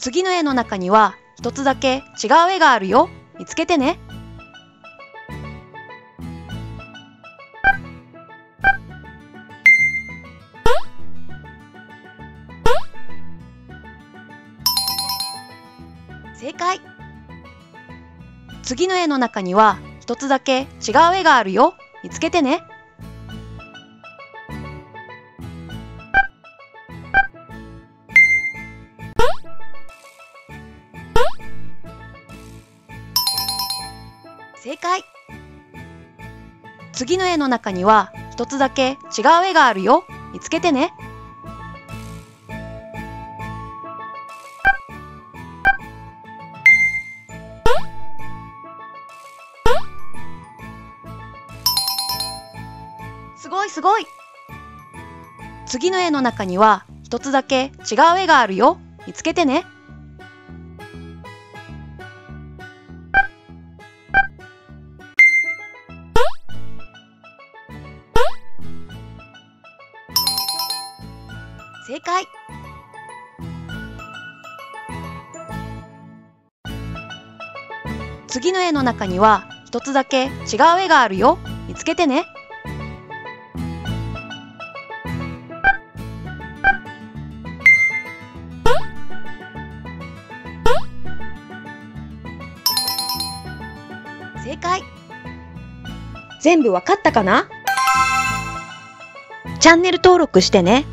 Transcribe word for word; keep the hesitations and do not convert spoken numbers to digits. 次の絵の中には一つだけ違う絵があるよ。見つけてね。正解。次の絵の中には一つだけ違う絵があるよ。見つけてね。正解。次の絵の中には一つだけ違う絵があるよ。見つけてね。すごいすごい。次の絵の中には一つだけ違う絵があるよ。見つけてね。正解。次の絵の中には一つだけ違う絵があるよ。見つけてね。正解。全部わかったかな？チャンネル登録してね。